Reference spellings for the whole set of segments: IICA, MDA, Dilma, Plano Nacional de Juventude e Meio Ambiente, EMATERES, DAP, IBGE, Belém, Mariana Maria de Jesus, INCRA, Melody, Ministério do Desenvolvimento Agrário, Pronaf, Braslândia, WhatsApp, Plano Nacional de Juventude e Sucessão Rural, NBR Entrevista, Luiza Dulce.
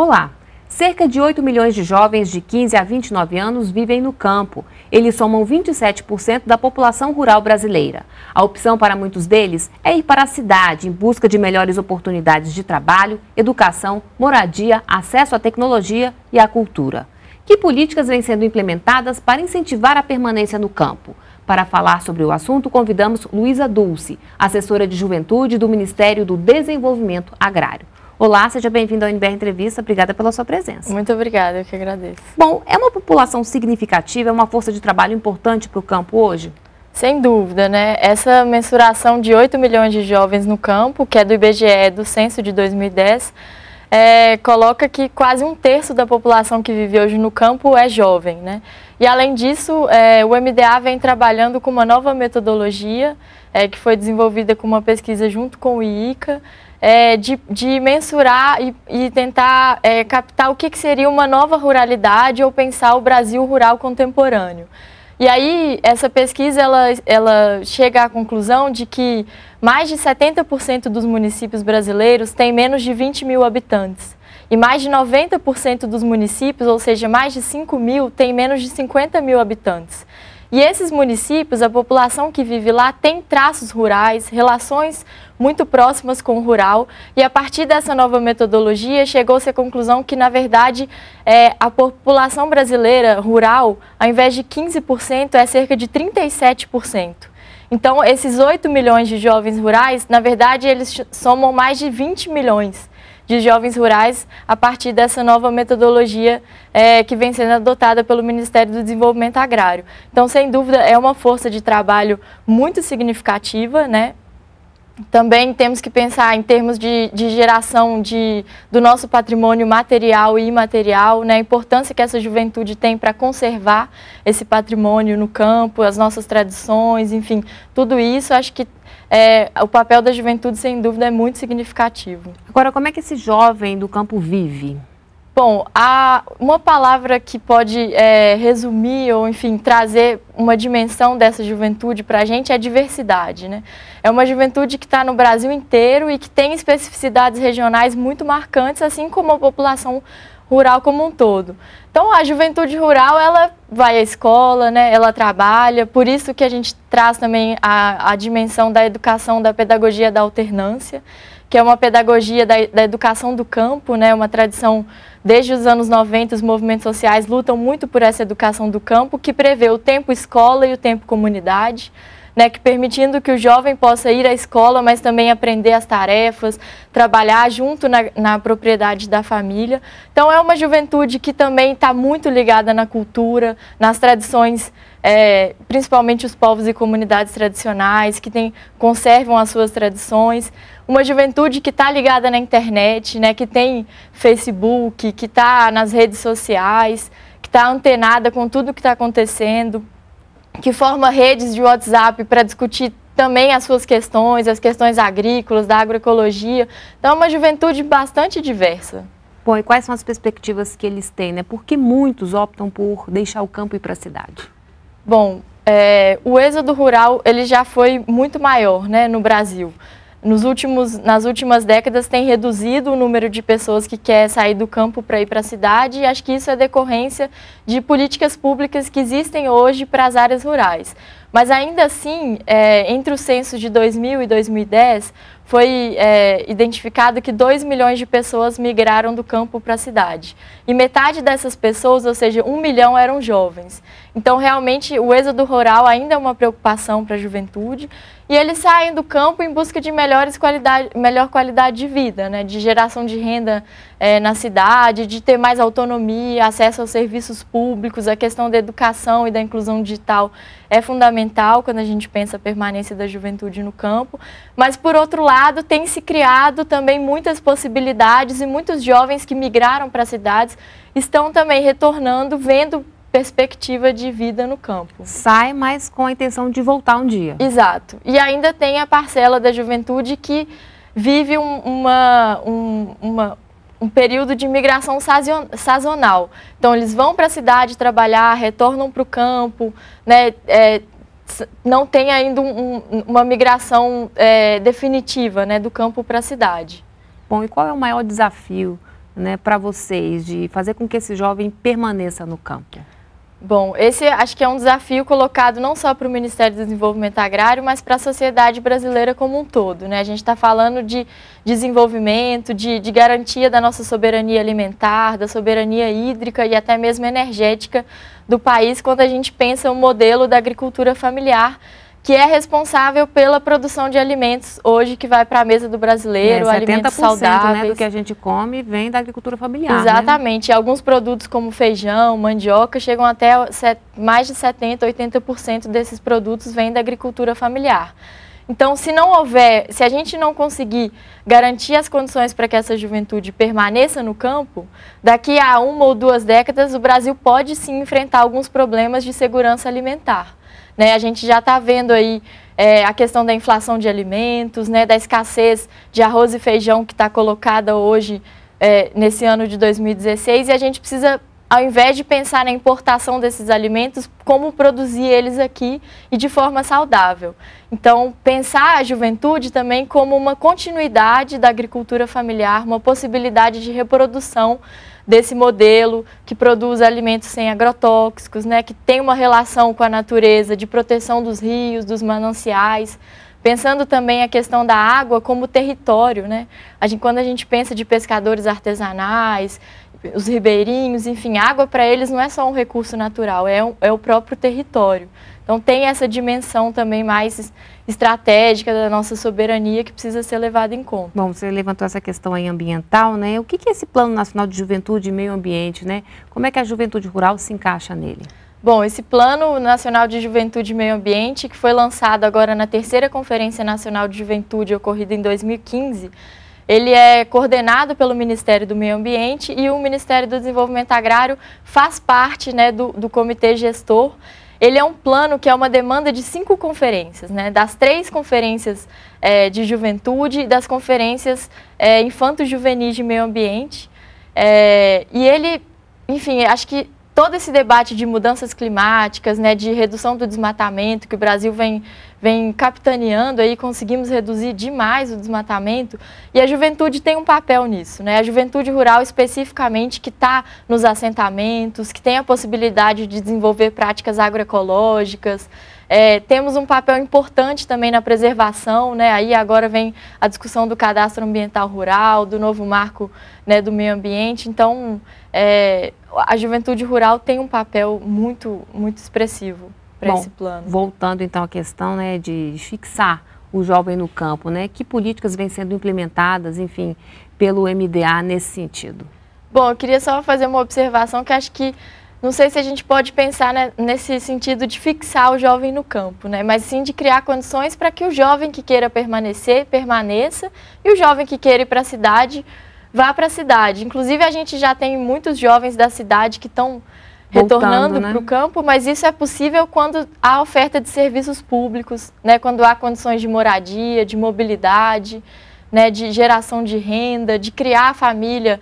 Olá! Cerca de 8 milhões de jovens de 15 a 29 anos vivem no campo. Eles somam 27% da população rural brasileira. A opção para muitos deles é ir para a cidade em busca de melhores oportunidades de trabalho, educação, moradia, acesso à tecnologia e à cultura. Que políticas vêm sendo implementadas para incentivar a permanência no campo? Para falar sobre o assunto, convidamos Luiza Dulce, assessora de Juventude do Ministério do Desenvolvimento Agrário. Olá, seja bem-vindo ao NBR Entrevista. Obrigada pela sua presença. Muito obrigada, eu que agradeço. Bom, é uma população significativa, é uma força de trabalho importante para o campo hoje? Sem dúvida, né? Essa mensuração de 8 milhões de jovens no campo, que é do IBGE, do Censo de 2010, coloca que quase um terço da população que vive hoje no campo é jovem, né? E além disso, o MDA vem trabalhando com uma nova metodologia que foi desenvolvida com uma pesquisa junto com o IICA, de mensurar e tentar captar o que seria uma nova ruralidade ou pensar o Brasil rural contemporâneo. E aí, essa pesquisa, ela chega à conclusão de que mais de 70% dos municípios brasileiros têm menos de 20 mil habitantes. E mais de 90% dos municípios, ou seja, mais de 5 mil, têm menos de 50 mil habitantes. E esses municípios, a população que vive lá tem traços rurais, relações muito próximas com o rural, e a partir dessa nova metodologia chegou-se à conclusão que, na verdade, a população brasileira rural, ao invés de 15%, é cerca de 37%. Então, esses 8 milhões de jovens rurais, na verdade, eles somam mais de 20 milhões de jovens rurais a partir dessa nova metodologia que vem sendo adotada pelo Ministério do Desenvolvimento Agrário. Então, sem dúvida, é uma força de trabalho muito significativa, né? Também temos que pensar em termos de geração do nosso patrimônio material e imaterial, né? A importância que essa juventude tem para conservar esse patrimônio no campo, as nossas tradições, enfim, tudo isso. Acho que o papel da juventude, sem dúvida, é muito significativo. Agora, como é que esse jovem do campo vive? Bom, há uma palavra que pode resumir ou, enfim, trazer uma dimensão dessa juventude para a gente é a diversidade, né? É uma juventude que está no Brasil inteiro e que tem especificidades regionais muito marcantes, assim como a população rural como um todo. Então, a juventude rural, ela vai à escola, né? Ela trabalha, por isso que a gente traz também a dimensão da educação, da pedagogia da alternância, que é uma pedagogia da educação do campo, né? Uma tradição, desde os anos 90, os movimentos sociais lutam muito por essa educação do campo, que prevê o tempo escola e o tempo comunidade, né, que permitindo que o jovem possa ir à escola, mas também aprender as tarefas, trabalhar junto na propriedade da família. Então, é uma juventude que também está muito ligada na cultura, nas tradições, principalmente os povos e comunidades tradicionais, que conservam as suas tradições. Uma juventude que está ligada na internet, né, que tem Facebook, que está nas redes sociais, que está antenada com tudo que está acontecendo, que forma redes de WhatsApp para discutir também as suas questões, as questões agrícolas, da agroecologia. Então, é uma juventude bastante diversa. Bom, e quais são as perspectivas que eles têm, né? Por que muitos optam por deixar o campo e ir para a cidade? Bom, o êxodo rural ele já foi muito maior, né, no Brasil. Nas últimas décadas tem reduzido o número de pessoas que quer sair do campo para ir para a cidade, e acho que isso é decorrência de políticas públicas que existem hoje para as áreas rurais. Mas ainda assim, entre os censos de 2000 e 2010, foi identificado que 2 milhões de pessoas migraram do campo para a cidade. E metade dessas pessoas, ou seja, 1 milhão, eram jovens. Então, realmente, o êxodo rural ainda é uma preocupação para a juventude. E eles saem do campo em busca de melhor qualidade de vida, né? De geração de renda na cidade, de ter mais autonomia, acesso aos serviços públicos. A questão da educação e da inclusão digital é fundamental quando a gente pensa a permanência da juventude no campo. Mas, por outro lado, tem se criado também muitas possibilidades, e muitos jovens que migraram para as cidades estão também retornando, vendo perspectiva de vida no campo. Sai, mas com a intenção de voltar um dia. Exato. E ainda tem a parcela da juventude que vive um período de migração sazonal. Então, eles vão para a cidade trabalhar, retornam para o campo, né? Não tem ainda uma migração definitiva, né, do campo para a cidade. Bom, e qual é o maior desafio né, para vocês, de fazer com que esse jovem permaneça no campo? Bom, esse acho que é um desafio colocado não só para o Ministério do Desenvolvimento Agrário, mas para a sociedade brasileira como um todo, né? A gente está falando de desenvolvimento, de garantia da nossa soberania alimentar, da soberania hídrica e até mesmo energética do país, quando a gente pensa o modelo da agricultura familiar, que é responsável pela produção de alimentos hoje que vai para a mesa do brasileiro, alimentos saudáveis. Né, do que a gente come vem da agricultura familiar. Exatamente. Né? Alguns produtos como feijão, mandioca, chegam até mais de 70%, 80% desses produtos vêm da agricultura familiar. Então, se a gente não conseguir garantir as condições para que essa juventude permaneça no campo, daqui a uma ou duas décadas o Brasil pode sim enfrentar alguns problemas de segurança alimentar. Né, a gente já está vendo aí a questão da inflação de alimentos, né, da escassez de arroz e feijão que está colocada hoje nesse ano de 2016, e a gente precisa, ao invés de pensar na importação desses alimentos, como produzir eles aqui e de forma saudável. Então, pensar a juventude também como uma continuidade da agricultura familiar, uma possibilidade de reprodução desse modelo que produz alimentos sem agrotóxicos, né, que tem uma relação com a natureza, de proteção dos rios, dos mananciais, pensando também a questão da água como território, né? Quando a gente pensa de pescadores artesanais, os ribeirinhos, enfim, água para eles não é só um recurso natural, é o próprio território. Então tem essa dimensão também mais estratégica da nossa soberania que precisa ser levada em conta. Bom, você levantou essa questão aí ambiental, né? O que é esse Plano Nacional de Juventude e Meio Ambiente, né? Como é que a juventude rural se encaixa nele? Bom, esse Plano Nacional de Juventude e Meio Ambiente, que foi lançado agora na 3ª Conferência Nacional de Juventude, ocorrida em 2015, ele é coordenado pelo Ministério do Meio Ambiente e o Ministério do Desenvolvimento Agrário faz parte, né, do comitê gestor. Ele é um plano que é uma demanda de 5 conferências, né? Das 3 conferências de juventude e das conferências infanto-juvenis de meio ambiente. E ele, enfim, acho que todo esse debate de mudanças climáticas, né, de redução do desmatamento, que o Brasil vem capitaneando, aí conseguimos reduzir demais o desmatamento, e a juventude tem um papel nisso, né? A juventude rural especificamente, que está nos assentamentos, que tem a possibilidade de desenvolver práticas agroecológicas, temos um papel importante também na preservação, né? Aí agora vem a discussão do cadastro ambiental rural, do novo marco, né, do meio ambiente. Então, a juventude rural tem um papel muito, muito expressivo para esse plano. Voltando então à questão, né, de fixar o jovem no campo, né? Que políticas vêm sendo implementadas, enfim, pelo MDA nesse sentido? Bom, eu queria só fazer uma observação que acho que não sei se a gente pode pensar, né, nesse sentido de fixar o jovem no campo, né, mas sim de criar condições para que o jovem que queira permanecer, permaneça, e o jovem que queira ir para a cidade, vá para a cidade. Inclusive, a gente já tem muitos jovens da cidade que estão retornando para o campo, mas isso é possível quando há oferta de serviços públicos, né, quando há condições de moradia, de mobilidade, né, de geração de renda, de criar a família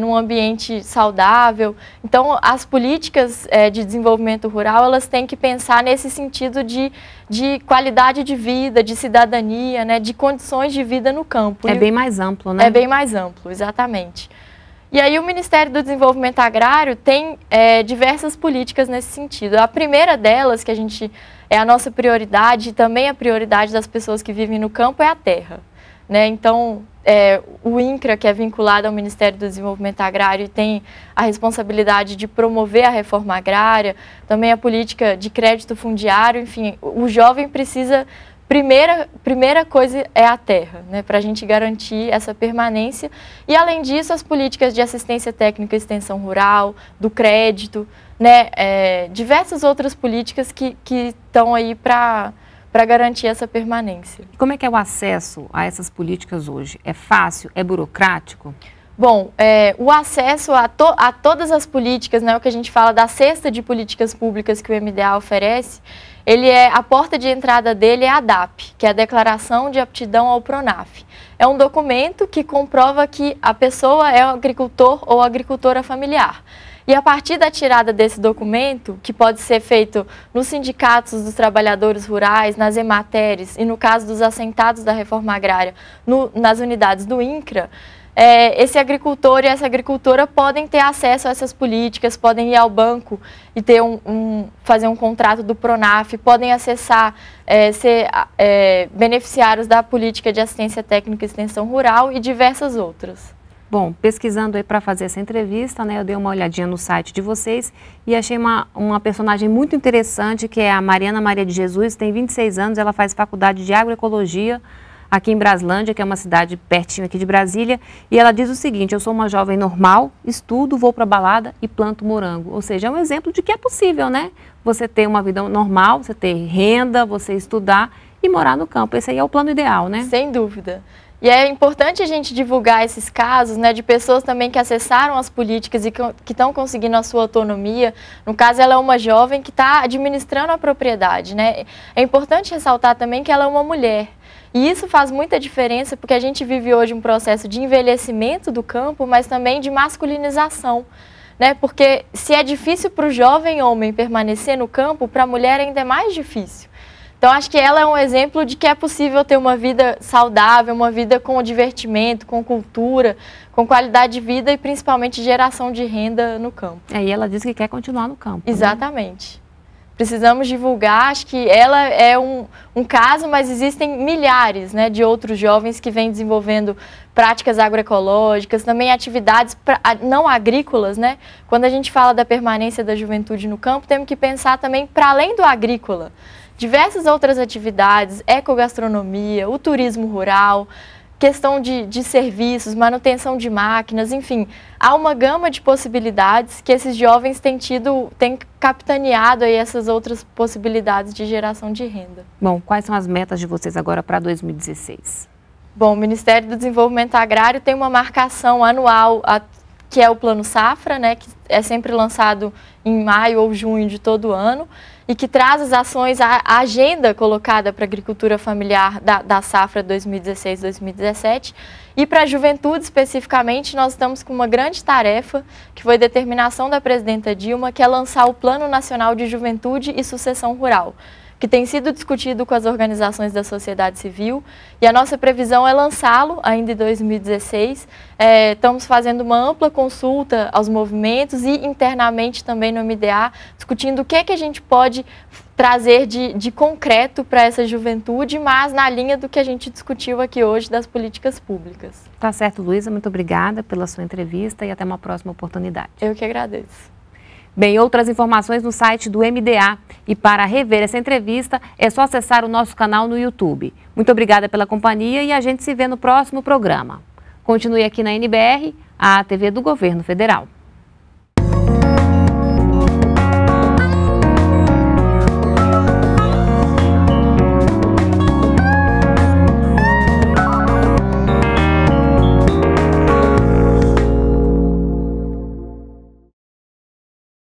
num ambiente saudável. Então, as políticas de desenvolvimento rural, elas têm que pensar nesse sentido de qualidade de vida, de cidadania, né, de condições de vida no campo. É bem mais amplo, né? É bem mais amplo, exatamente. E aí o Ministério do Desenvolvimento Agrário tem diversas políticas nesse sentido. A primeira delas, que é a nossa prioridade, e também a prioridade das pessoas que vivem no campo, é a terra. Né? Então, o INCRA, que é vinculado ao Ministério do Desenvolvimento Agrário e tem a responsabilidade de promover a reforma agrária, também a política de crédito fundiário, enfim, o jovem precisa, primeira coisa é a terra, né, para a gente garantir essa permanência. E, além disso, as políticas de assistência técnica e extensão rural, do crédito, né, diversas outras políticas que estão aí para garantir essa permanência. Como é que é o acesso a essas políticas hoje? É fácil? É burocrático? Bom, o acesso a todas as políticas, né, o que a gente fala da cesta de políticas públicas que o MDA oferece, a porta de entrada dele é a DAP, que é a Declaração de Aptidão ao Pronaf. É um documento que comprova que a pessoa é um agricultor ou agricultora familiar. E a partir da tirada desse documento, que pode ser feito nos sindicatos dos trabalhadores rurais, nas EMATERES e, no caso dos assentados da reforma agrária, nas unidades do INCRA, esse agricultor e essa agricultora podem ter acesso a essas políticas, podem ir ao banco e ter fazer um contrato do Pronaf, podem acessar, ser beneficiários da política de assistência técnica e extensão rural e diversas outras. Bom, pesquisando aí para fazer essa entrevista, né, eu dei uma olhadinha no site de vocês e achei uma personagem muito interessante, que é a Mariana Maria de Jesus, tem 26 anos, ela faz faculdade de agroecologia aqui em Braslândia, que é uma cidade pertinho aqui de Brasília, e ela diz o seguinte: eu sou uma jovem normal, estudo, vou para balada e planto morango. Ou seja, é um exemplo de que é possível, né? Você ter uma vida normal, você ter renda, você estudar e morar no campo. Esse aí é o plano ideal, né? Sem dúvida. E é importante a gente divulgar esses casos, né, de pessoas também que acessaram as políticas e que estão conseguindo a sua autonomia. No caso, ela é uma jovem que está administrando a propriedade, né? É importante ressaltar também que ela é uma mulher. E isso faz muita diferença, porque a gente vive hoje um processo de envelhecimento do campo, mas também de masculinização, né? Porque se é difícil para o jovem homem permanecer no campo, para a mulher ainda é mais difícil. Então, acho que ela é um exemplo de que é possível ter uma vida saudável, uma vida com divertimento, com cultura, com qualidade de vida e, principalmente, geração de renda no campo. É, e ela diz que quer continuar no campo. Exatamente. Né? Precisamos divulgar, acho que ela é um caso, mas existem milhares, né, de outros jovens que vêm desenvolvendo práticas agroecológicas, também atividades não agrícolas, né? Quando a gente fala da permanência da juventude no campo, temos que pensar também para além do agrícola. Diversas outras atividades, ecogastronomia, o turismo rural, questão de serviços, manutenção de máquinas, enfim, há uma gama de possibilidades que esses jovens têm capitaneado aí essas outras possibilidades de geração de renda. Bom, quais são as metas de vocês agora para 2016? Bom, o Ministério do Desenvolvimento Agrário tem uma marcação anual, que é o Plano Safra, né, que é sempre lançado em maio ou junho de todo ano, e que traz as ações, a agenda colocada para a agricultura familiar da safra 2016-2017. E para a juventude especificamente, nós estamos com uma grande tarefa, que foi determinação da presidenta Dilma, que é lançar o Plano Nacional de Juventude e Sucessão Rural, que tem sido discutido com as organizações da sociedade civil, e a nossa previsão é lançá-lo ainda em 2016. Estamos fazendo uma ampla consulta aos movimentos e internamente também no MDA, discutindo o que é que a gente pode trazer de concreto para essa juventude, mas na linha do que a gente discutiu aqui hoje das políticas públicas. Tá certo, Luiza, muito obrigada pela sua entrevista e até uma próxima oportunidade. Eu que agradeço. Bem, outras informações no site do MDA. E para rever essa entrevista, é só acessar o nosso canal no YouTube. Muito obrigada pela companhia e a gente se vê no próximo programa. Continue aqui na NBR, a TV do Governo Federal.